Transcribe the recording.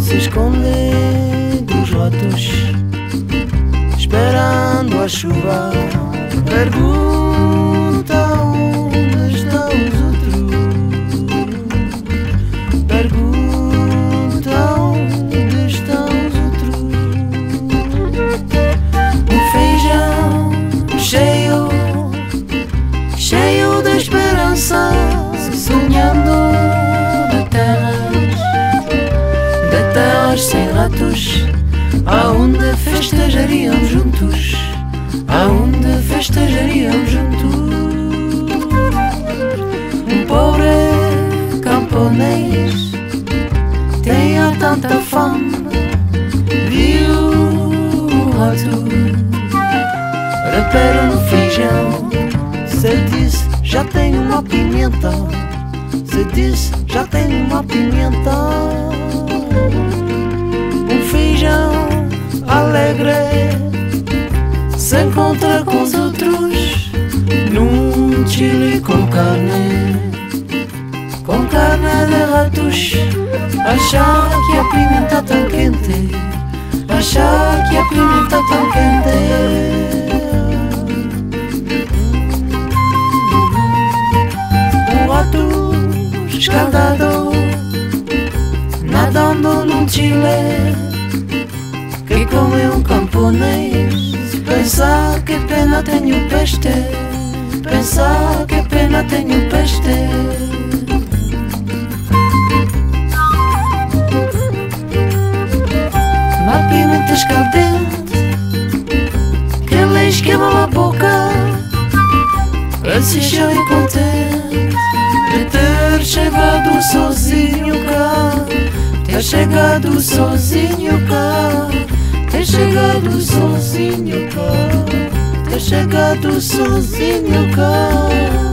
se esconder dos ratos, esperando a chuva. Pergunta onde estão os outros. Pergunta onde estão os outros. Um feijão cheio, cheio de esperança, sonhando de terras sem ratos, aonde festejariam juntos, aonde festejariam juntos. Um pobre camponês tinha tanta fome, viu um rato, reparou no feijão. Se disse, já tem uma pimenta. Se disse, já tem uma pimenta. Um feijão alegre se encontra com os outros num chile com carne de ratos. Achar que a pimenta está tão quente, achar que a pimenta está tão quente. Escaldado, nadando num chile que comeu um camponês. Pensar que pena tenho peste, pensar que pena tenho peste. Uma pimenta escaldante que lhe esquema a boca, que se chama contente de ter chegado sozinho cá, ter chegado sozinho cá, ter chegado sozinho cá, ter chegado sozinho cá.